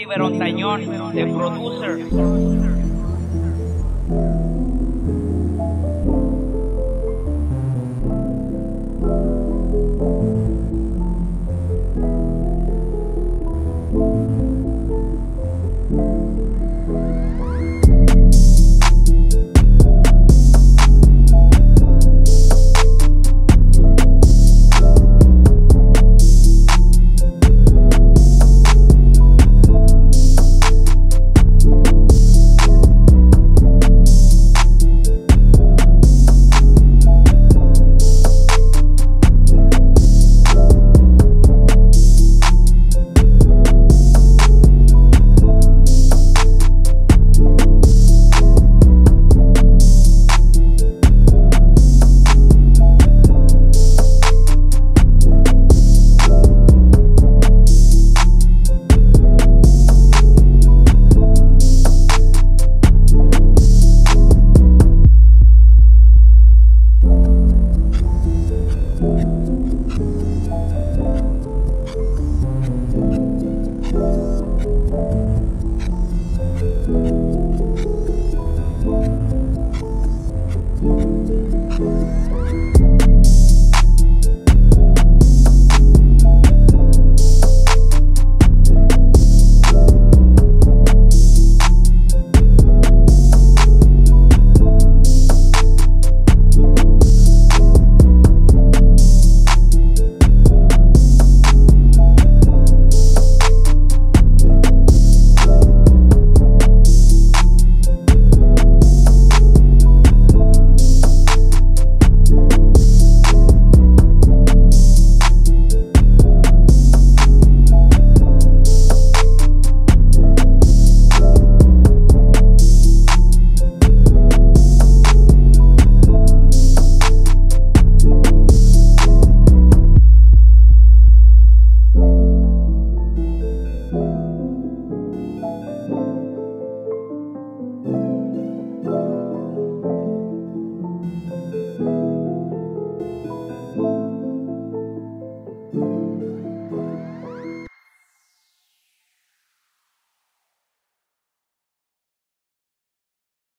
Oliver Ontañón, the producer.